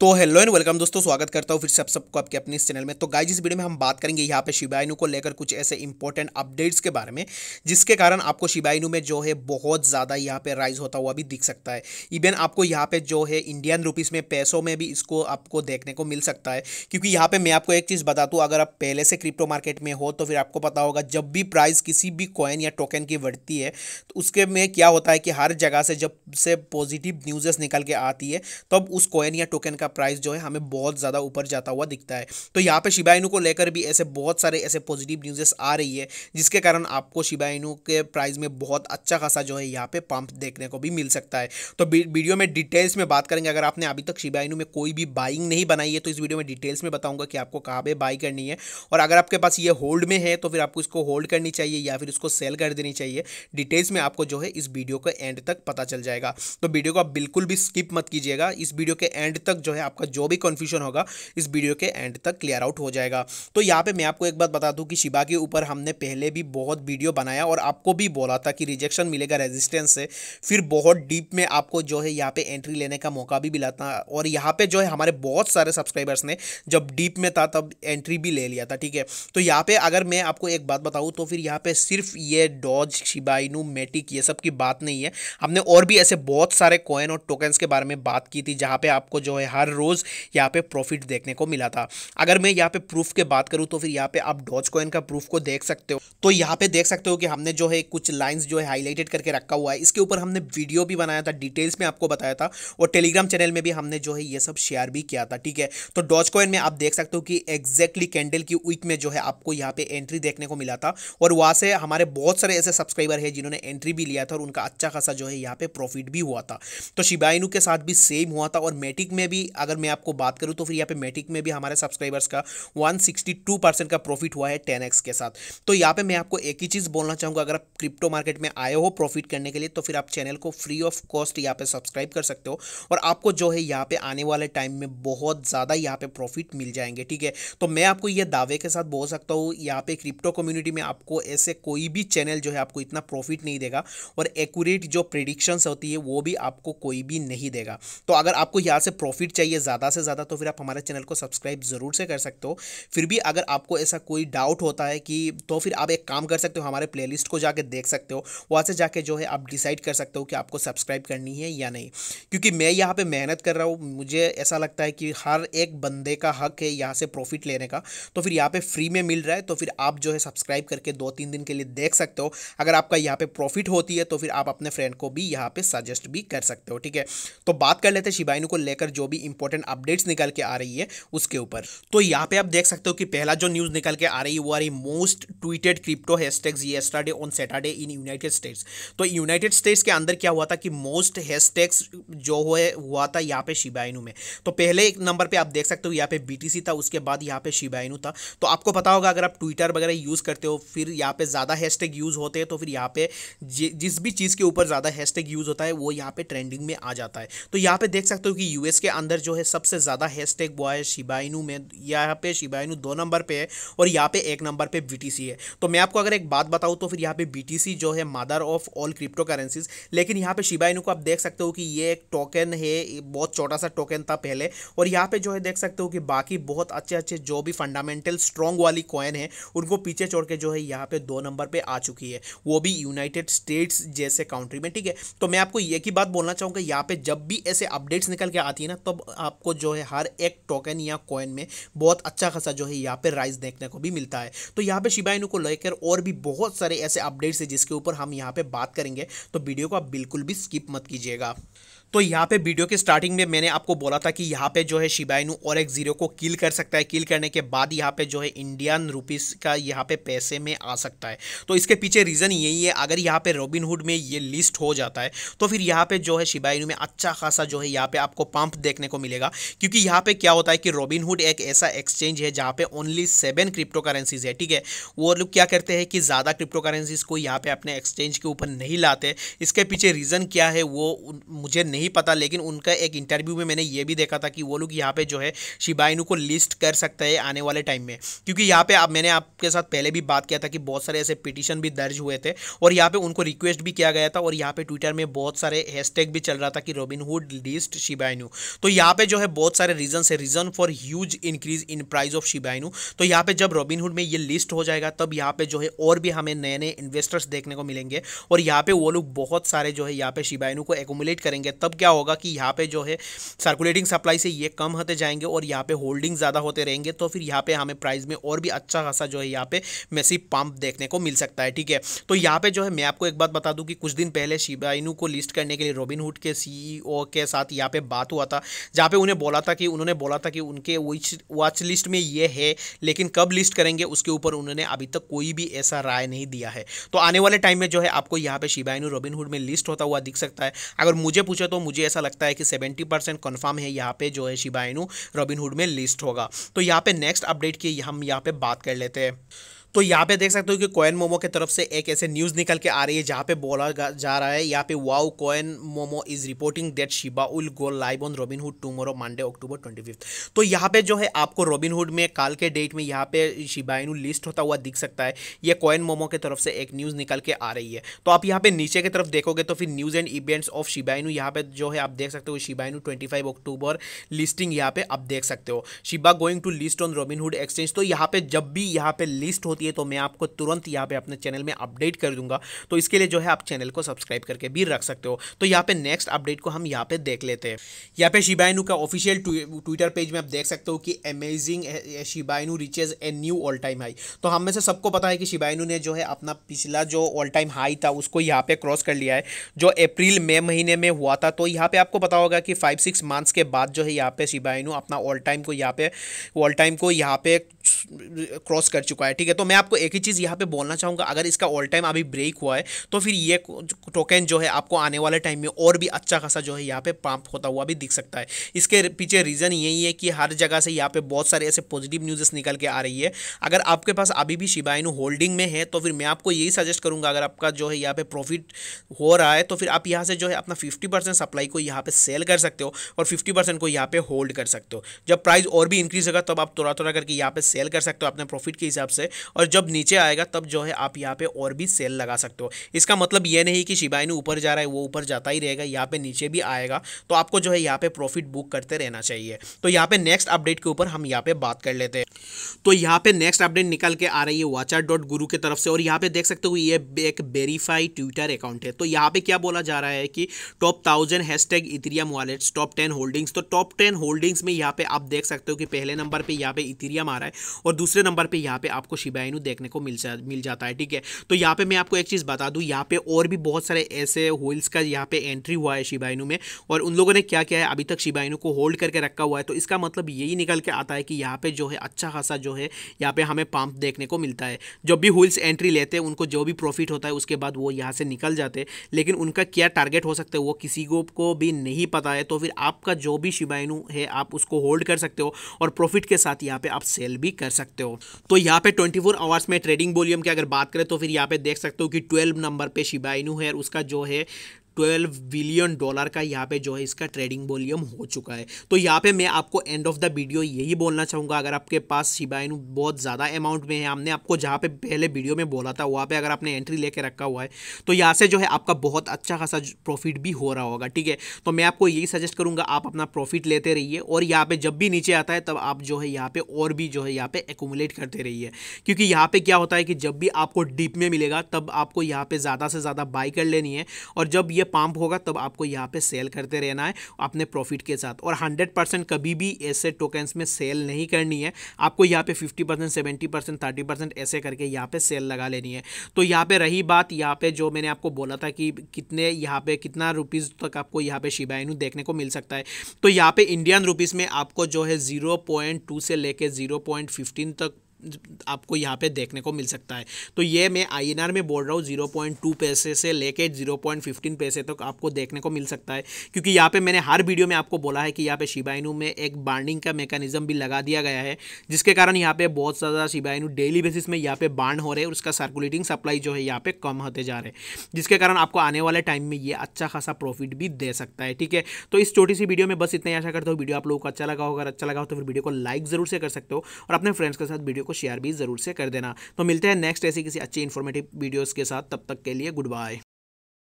तो hello and welcome दोस्तों, स्वागत करता हूँ फिर से आप सबको आपके अपने इस चैनल में। तो गाइस इस वीडियो में हम बात करेंगे यहाँ पे शिबा इनु को लेकर कुछ ऐसे इंपॉर्टेंट अपडेट्स के बारे में, जिसके कारण आपको शिबा इनु में जो है बहुत ज़्यादा यहाँ पे राइज होता हुआ भी दिख सकता है। इवन आपको यहाँ पे जो है इंडियन रुपीज़ में पैसों में भी इसको आपको देखने को मिल सकता है, क्योंकि यहाँ पर मैं आपको एक चीज़ बता दूँ, अगर आप पहले से क्रिप्टो मार्केट में हो तो फिर आपको पता होगा जब भी प्राइस किसी भी कॉइन या टोकन की बढ़ती है तो उसके में क्या होता है कि हर जगह से जब से पॉजिटिव न्यूज़ेस निकल के आती है तब उस कॉइन या टोकन का प्राइस जो है हमें बहुत ज़्यादा ऊपर जाता हुआ दिखता है। तो यहाँ पे शिबा इनु को लेकर भी ऐसे बहुत सारे ऐसे पॉजिटिव न्यूज़ेस आ रही है, जिसके कारण आपको शिबा इनु के प्राइस में बहुत अच्छा खासा जो है यहाँ पे पंप देखने को भी मिल सकता है। तो वीडियो में डिटेल्स में बात करेंगे। अगर आपने अभी तक शिबा इनु में कोई भी बाइंग नहीं बनाई है तो इस वीडियो में डिटेल्स में बताऊँगा कि आपको कहाँ पर बाई करनी है, और अगर आपके पास ये होल्ड में है तो फिर आपको इसको होल्ड करनी चाहिए या फिर इसको सेल कर देनी चाहिए। डिटेल्स में आपको जो है इस वीडियो के एंड तक पता चल जाएगा। तो वीडियो को आप बिल्कुल भी स्किप मत कीजिएगा, इस वीडियो के एंड तक जो है आपका जो भी कंफ्यूजन होगा इस वीडियो के एंड तक क्लियर आउट हो जाएगा। तो यहाँ पे मैं आपको एक बात बता दूं कि शिबा के ऊपर हमने पहले भी बहुत वीडियो बनाया और आपको भी बोला था कि रिजेक्शन मिलेगा रेजिस्टेंस से, फिर बहुत डीप में आपको जो है यहाँ पे एंट्री लेने का मौका भी मिला था, और यहाँ पे जो है हमारे बहुत सारे सब्सक्राइबर्स ने जब डीप में था तब एंट्री भी ले लिया था। ठीक है, तो यहाँ पे अगर मैं आपको एक बात बताऊँ तो फिर यहाँ पे सिर्फ ये डॉज, शिबा इनु, मैटिक ये सब की बात नहीं है, हमने और भी ऐसे बहुत सारे कॉइन और टोकन्स के बारे में बात की थी जहाँ पे आपको जो है हर रोज यहाँ पे प्रॉफिट देखने को मिला था। अगर मैं यहाँ पे प्रूफ के बात करूँ तो फिर यहाँ पे आप डॉजकॉइन का प्रूफ को देख सकते हो। तो यहाँ पे देख सकते हो कि हमने जो है कुछ लाइंस जो है हाईलाइटेड करके रखा हुआ है, इसके ऊपर हमने वीडियो भी बनाया था, डिटेल्स में आपको बताया था, और टेलीग्राम चैनल में भी हमने जो है ये सब शेयर भी किया था। ठीक है, तो डॉजकॉइन में आप देख सकते हो कि एग्जैक्टली कैंडल की वीक में जो है आपको यहाँ पे एंट्री देखने को मिला था, और वहाँ से हमारे बहुत सारे ऐसे सब्सक्राइबर है जिन्होंने एंट्री भी लिया था और उनका अच्छा खासा जो है यहाँ पे प्रॉफिट भी हुआ था। तो शिबा इनु के साथ भी सेम हुआ था, और मैटिक में भी अगर मैं आपको बात करूं तो फिर यहाँ पे मैटिक में भी हमारे सब्सक्राइबर्स का 162% का प्रॉफिट हुआ है 10x के साथ। तो यहाँ पे मैं आपको एक ही चीज़ बोलना चाहूँगा, अगर आप क्रिप्टो मार्केट में आए हो प्रॉफिट करने के लिए तो फिर आप चैनल को फ्री ऑफ कॉस्ट यहाँ पे सब्सक्राइब कर सकते हो, और आपको जो है यहाँ पे आने वाले टाइम में बहुत ज़्यादा यहाँ पे प्रॉफिट मिल जाएंगे। ठीक है, तो मैं आपको ये दावे के साथ बोल सकता हूँ यहाँ पे क्रिप्टो कम्युनिटी में आपको ऐसे कोई भी चैनल जो है आपको इतना प्रॉफिट नहीं देगा, और एक्यूरेट जो प्रेडिक्शंस होती है वो भी आपको कोई भी नहीं देगा। तो अगर आपको यहाँ से प्रॉफिट चाहिए ज़्यादा से ज़्यादा तो फिर आप हमारे चैनल को सब्सक्राइब ज़रूर से कर सकते हो। फिर भी अगर आपको ऐसा कोई डाउट होता है कि तो फिर आप एक काम कर सकते हो, हमारे प्लेलिस्ट को जाके देख सकते हो, वहाँ से जाके जो है आप डिसाइड कर सकते हो कि आपको सब्सक्राइब करनी है या नहीं। क्योंकि मैं यहाँ पे मेहनत कर रहा हूँ, मुझे ऐसा लगता है कि हर एक बंदे का हक है यहाँ से प्रॉफिट लेने का, तो फिर यहाँ पर फ्री में मिल रहा है तो फिर आप जो है सब्सक्राइब करके 2-3 दिन के लिए देख सकते हो। अगर आपका यहाँ पर प्रॉफिट होती है तो फिर आप अपने फ्रेंड को भी यहाँ पर सजेस्ट भी कर सकते हो। ठीक है, तो बात कर लेते हैं शिबा इनु को लेकर जो भी इंपॉर्टेंट अपडेट्स निकल के आ रही है उसके ऊपर। तो यहाँ पे आप देख सकते हो कि पहला जो न्यूज़ निकल के आ रही है वो आ रही most tweeted crypto hashtags yesterday on Saturday in United States. तो यूनाइटेड स्टेट्स के अंदर क्या हुआ था कि मोस्ट हैशटैग्स जो हुआ था यहाँ पे शिबा इनु में। तो पहले एक नंबर पे आप देख सकते हो यहाँ पे BTC था, उसके बाद यहाँ पे शिबा इनु था। तो आपको पता होगा अगर आप ट्विटर वगैरह यूज़ करते हो फिर यहाँ पे ज़्यादा हैशटैग यूज़ होते हैं, तो फिर यहाँ पे जिस भी चीज़ के ऊपर ज़्यादा हैशटैग यूज़ होता है वो यहाँ पे ट्रेंडिंग में आ जाता है। तो यहाँ पे देख सकते हो कि यूएस के अंदर जो है सबसे ज़्यादा हैशटैग हुआ है शिबा इनु में, यहाँ पे शिबा इनु 2 नंबर पे है और यहाँ पे 1 नंबर पे BTC है। तो मैं आपको अगर एक बात बताऊँ तो फिर यहाँ पे BTC जो है mother of all cryptocurrencies, लेकिन यहाँ पे शिबा इनु को आप देख सकते हो कि ये एक टोकन है, बहुत छोटा सा टोकन था पहले, और यहाँ पे जो है देख सकते हो कि बाकी बहुत अच्छे अच्छे जो भी फंडामेंटल स्ट्रॉन्ग वाली कॉइन है उनको पीछे छोड़ के जो है यहाँ पे 2 नंबर पर आ चुकी है, वो भी यूनाइटेड स्टेट्स जैसे कंट्री में। ठीक है, तो मैं आपको एक ही बात बोलना चाहूँगा, यहाँ पे जब भी ऐसे अपडेट्स निकल के आती है ना तब आपको जो है हर एक टोकन या कॉइन में बहुत अच्छा खासा जो है यहाँ पे राइज देखने को भी मिलता है। तो यहाँ पे शिबा इनु को लेकर और भी बहुत सारे ऐसे अपडेट्स है जिसके ऊपर हम यहाँ पे बात करेंगे, तो वीडियो को आप बिल्कुल भी स्किप मत कीजिएगा। तो यहाँ पे वीडियो के स्टार्टिंग में मैंने आपको बोला था कि यहाँ पे जो है शिबा इनु और एक जीरो को किल कर सकता है, किल करने के बाद यहाँ पे जो है इंडियन रुपीस का यहाँ पे पैसे में आ सकता है। तो इसके पीछे रीज़न यही है, अगर यहाँ पे रॉबिनहुड में ये लिस्ट हो जाता है तो फिर यहाँ पे जो है शिबा इनु में अच्छा खासा जो है यहाँ पे आपको पंप देखने को मिलेगा, क्योंकि यहाँ पे क्या होता है कि रॉबिनहुड एक ऐसा एक्सचेंज है जहाँ पे ओनली 7 क्रिप्टो करेंसीज है। ठीक है, वो लोग क्या करते हैं कि ज़्यादा क्रिप्टो करेंसीज को यहाँ पे अपने एक्सचेंज के ऊपर नहीं लाते, इसके पीछे रीज़न क्या है वो मुझे नहीं पता, लेकिन उनका एक इंटरव्यू में मैंने ये भी देखा था कि वो लोग यहाँ पे जो है शिबा इनु को लिस्ट कर सकते हैं आने वाले टाइम में, क्योंकि यहाँ पे आप मैंने आपके साथ पहले भी बात किया था कि बहुत सारे ऐसे पिटिशन भी दर्ज हुए थे और यहाँ पे उनको रिक्वेस्ट भी किया गया था और यहाँ पे ट्विटर में बहुत सारे हैशटैग भी चल रहा था कि रॉबिनहुड लिस्ट शिबा इनु। तो यहाँ पे जो है बहुत सारे रीजंस है, reason for huge increase in price of Shiba Inu. तो यहाँ पे जब रॉबिनहुड में ये लिस्ट हो जाएगा तब यहाँ पे जो है और भी हमें नए नए इन्वेस्टर्स देखने को मिलेंगे और यहाँ पे वो लोग बहुत सारे जो है यहाँ पे शिबा इनु को एक्युमुलेट करेंगे। तब क्या होगा कि यहाँ पे जो है सर्कुलेटिंग सप्लाई से ये कम होते जाएंगे और यहाँ पे होल्डिंग ज़्यादा होते रहेंगे, तो फिर यहाँ पे हमें प्राइस में और भी अच्छा खासा जो है यहाँ पे मैसिव पंप देखने को मिल सकता है। ठीक है, तो यहाँ पे जो है मैं आपको एक बात बता दूं कि कुछ दिन पहले शिबा इनु को लिस्ट करने के लिए रॉबिनहुड के CEO के साथ यहाँ पे बात हुआ था, जहाँ पे उन्होंने बोला था कि उनके वॉच लिस्ट में ये है, लेकिन कब लिस्ट करेंगे उसके ऊपर उन्होंने अभी तक कोई भी ऐसा राय नहीं दिया है। तो आने वाले टाइम में जो है आपको यहाँ पे शिबा इनु रॉबिनहुड में लिस्ट होता हुआ दिख सकता है। अगर मुझे पूछे तो मुझे ऐसा लगता है कि 70% कन्फर्म है यहाँ पे जो है शिबा इनु रॉबिनहुड में लिस्ट होगा। तो यहाँ पे नेक्स्ट अपडेट की हम यहाँ पे बात कर लेते हैं। तो यहाँ पे देख सकते हो कि कॉइन मोमो की तरफ से एक ऐसे न्यूज़ निकल के आ रही है जहाँ पे बोला जा रहा है, यहाँ पे wow coin momo is reporting that Shiba will go live on Robinhood tomorrow Monday October 25। तो यहाँ पे जो है आपको रॉबिनहुड में काल के डेट में यहाँ पे शिबा इनु लिस्ट होता हुआ दिख सकता है, ये कॉइन मोमो की तरफ से एक न्यूज़ निकल के आ रही है। तो आप यहाँ पे नीचे की तरफ देखोगे तो फिर news and events of Shiba Inu, यहाँ पे जो है आप देख सकते हो शिबा इनु 25 अक्टूबर लिस्टिंग यहाँ पे आप देख सकते हो, Shiba going to list on Robinhood exchange. तो यहाँ पे जब भी यहाँ पे लिस्ट होती है तो मैं आपको तुरंत यहाँ पे अपने चैनल में अपडेट कर दूंगा, तो इसके लिए जो है आप चैनल को सब्सक्राइब करके भी रख सकते हो। तो यहाँ पे नेक्स्ट अपडेट को हम यहाँ पे देख लेते हैं। यहाँ पे शिबा इनु का ऑफिशियल ट्विटर पेज में आप देख सकते हो कि amazing Shiba Inu reaches a new all time high. तो हम में से सबको पता है कि शिबा इनु ने जो है अपना पिछला जो ऑल टाइम हाई था उसको यहाँ पे क्रॉस कर लिया है जो अप्रैल मई महीने में हुआ था। तो यहाँ पे आपको पता होगा कि 5-6 मंथ्स के बाद जो है यहाँ पे शिबा इनु अपना ऑल टाइम को यहाँ पे क्रॉस कर चुका है। ठीक है, तो मैं आपको एक ही चीज़ यहाँ पे बोलना चाहूँगा, अगर इसका ऑल टाइम अभी ब्रेक हुआ है तो फिर ये टोकन जो है आपको आने वाले टाइम में और भी अच्छा खासा जो है यहाँ पे पंप होता हुआ भी दिख सकता है। इसके पीछे रीज़न यही है कि हर जगह से यहाँ पे बहुत सारे ऐसे पॉजिटिव न्यूज़ निकल के आ रही है। अगर आपके पास अभी भी शिबा इनु होल्डिंग में है तो फिर मैं आपको यही सजेस्ट करूँगा, अगर आपका जो है यहाँ पर प्रॉफिट हो रहा है तो फिर आप यहाँ से जो है अपना 50% सप्लाई को यहाँ पर सेल कर सकते हो और 50% को यहाँ पर होल्ड कर सकते हो। जब प्राइस और भी इंक्रीज होगा तब आप थोड़ा थोड़ा करके यहाँ पर सेल कर सकते हो अपने प्रॉफिट के हिसाब से, और जब नीचे आएगा तब जो है आप यहाँ पे और भी सेल लगा सकते हो। इसका मतलब ये नहीं कि शिबा इनु ऊपर जा रहा है वो ऊपर जाता ही रहेगा, यहाँ पे नीचे भी आएगा, तो आपको जो है यहाँ पे प्रॉफिट बुक करते रहना चाहिए। तो यहाँ पे नेक्स्ट अपडेट के ऊपर हम यहाँ पे बात कर लेते हैं। तो यहाँ पे नेक्स्ट अपडेट निकल के आ रही है watcher.guru की तरफ से, और यहाँ पे देख सकते हो ये एक वेरीफाइड ट्विटर अकाउंट है। तो यहाँ पे क्या बोला जा रहा है कि top 1000 hashtag Ethereum wallets, top 10 holdings. तो टॉप 10 होल्डिंग्स में यहाँ पे आप देख सकते हो कि पहले नंबर पे यहाँ पे इथेरियम आ रहा है और दूसरे नंबर पे यहाँ पे आपको शिबा इनु देखने को मिल जाता है। ठीक है, तो यहाँ पे मैं आपको एक चीज़ बता दूँ, यहाँ पे और भी बहुत सारे ऐसे होल्ड्स का यहाँ पे एंट्री हुआ है शिबा इनु में, और उन लोगों ने क्या किया है अभी तक शिबा इनु को होल्ड करके रखा हुआ है। तो इसका मतलब यही निकल के आता है कि यहाँ पे जो है अच्छा खासा जो है यहाँ पे हमें पंप देखने को मिलता है। जब भी होल्ड्स एंट्री लेते हैं उनको जो भी प्रॉफिट होता है उसके बाद वो यहाँ से निकल जाते हैं, लेकिन उनका क्या टारगेट हो सकता है वो किसी को भी नहीं पता है। तो फिर आपका जो भी शिबा इनु है आप उसको होल्ड कर सकते हो और प्रॉफिट के साथ यहाँ पे आप सेल भी कर सकते हो। तो यहाँ पे 24 आवर्स में ट्रेडिंग वॉल्यूम की अगर बात करें तो फिर यहाँ पे देख सकते हो कि 12 नंबर पे शिबा इनु है और उसका जो है $12 बिलियन का यहाँ पे जो है इसका ट्रेडिंग वॉल्यूम हो चुका है। तो यहाँ पे मैं आपको एंड ऑफ द वीडियो यही बोलना चाहूँगा, अगर आपके पास शिबा इनु बहुत ज़्यादा अमाउंट में है, हमने आपको जहाँ पे पहले वीडियो में बोला था वहाँ पे अगर आपने एंट्री लेके रखा हुआ है तो यहाँ से जो है आपका बहुत अच्छा खासा प्रॉफिट भी हो रहा होगा। ठीक है, तो मैं आपको यही सजेस्ट करूँगा आप अपना प्रॉफिट लेते रहिए और यहाँ पर जब भी नीचे आता है तब आप जो है यहाँ पर और भी जो है यहाँ पर एक्युमुलेट करते रहिए, क्योंकि यहाँ पर क्या होता है कि जब भी आपको डीप में मिलेगा तब आपको यहाँ पर ज़्यादा से ज़्यादा बाई कर लेनी है और जब पंप होगा तब आपको यहाँ पे सेल करते रहना है अपने प्रॉफिट के साथ, और 100% कभी भी ऐसे टोकन्स में सेल नहीं करनी है। आपको यहाँ पे 50%, 70%, 30% ऐसे करके यहाँ पे सेल लगा लेनी है। तो यहाँ पे रही बात, यहाँ पे जो मैंने आपको बोला था कि कितने यहाँ पे कितना रुपीस तक आपको यहाँ पे शिबा इनु देखने को मिल सकता है, तो यहाँ पे इंडियन रुपीज़ में आपको जो है 0.2 से लेकर 0.15 तक आपको यहाँ पे देखने को मिल सकता है। तो ये मैं INR में बोल रहा हूँ, 0.2 पैसे से लेके 0.15 पैसे तक आपको देखने को मिल सकता है, क्योंकि यहाँ पे मैंने हर वीडियो में आपको बोला है कि यहाँ पे शिबा इनु में एक बाइंडिंग का मैकेनिज्म भी लगा दिया गया है, जिसके कारण यहाँ पे बहुत ज़्यादा शिबा इनु डेली बेसिस में यहाँ पे बाइंड हो रहे हैं और उसका सर्कुलेटिंग सप्लाई जो है यहाँ पे कम होते जा रहे हैं, जिसके कारण आपको आने वाले टाइम में ये अच्छा खासा प्रॉफिट भी दे सकता है। ठीक है, तो इस छोटी सी वीडियो में बस इतना ही। आशा करता हूँ वीडियो आप लोगों को अच्छा लगा होगा, अगर अच्छा लगा हो तो फिर वीडियो को लाइक जरूर से कर सकते हो और अपने फ्रेंड्स के साथ वीडियो को शेयर भी जरूर से कर देना। तो मिलते हैं नेक्स्ट ऐसी किसी अच्छी इंफॉर्मेटिव वीडियोस के साथ, तब तक के लिए गुड बाय।